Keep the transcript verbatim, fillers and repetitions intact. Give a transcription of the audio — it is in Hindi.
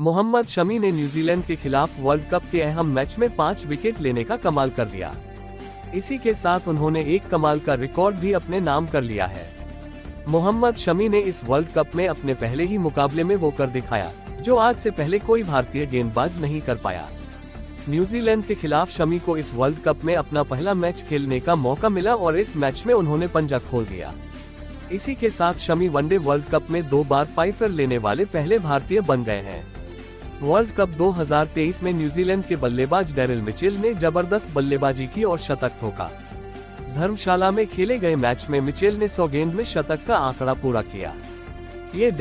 मोहम्मद शमी ने न्यूजीलैंड के खिलाफ वर्ल्ड कप के अहम मैच में पाँच विकेट लेने का कमाल कर दिया। इसी के साथ उन्होंने एक कमाल का रिकॉर्ड भी अपने नाम कर लिया है। मोहम्मद शमी ने इस वर्ल्ड कप में अपने पहले ही मुकाबले में वो कर दिखाया जो आज से पहले कोई भारतीय गेंदबाज नहीं कर पाया। न्यूजीलैंड के खिलाफ शमी को इस वर्ल्ड कप में अपना पहला मैच खेलने का मौका मिला और इस मैच में उन्होंने पंजा खोल दिया। इसी के साथ शमी वनडे वर्ल्ड कप में दो बार फाइफर लेने वाले पहले भारतीय बन गए हैं। वर्ल्ड कप दो हज़ार तेईस में न्यूजीलैंड के बल्लेबाज डेरिल मिचेल ने जबरदस्त बल्लेबाजी की और शतक ठोका। धर्मशाला में खेले गए मैच में मिचेल ने सौ गेंद में शतक का आंकड़ा पूरा किया। ये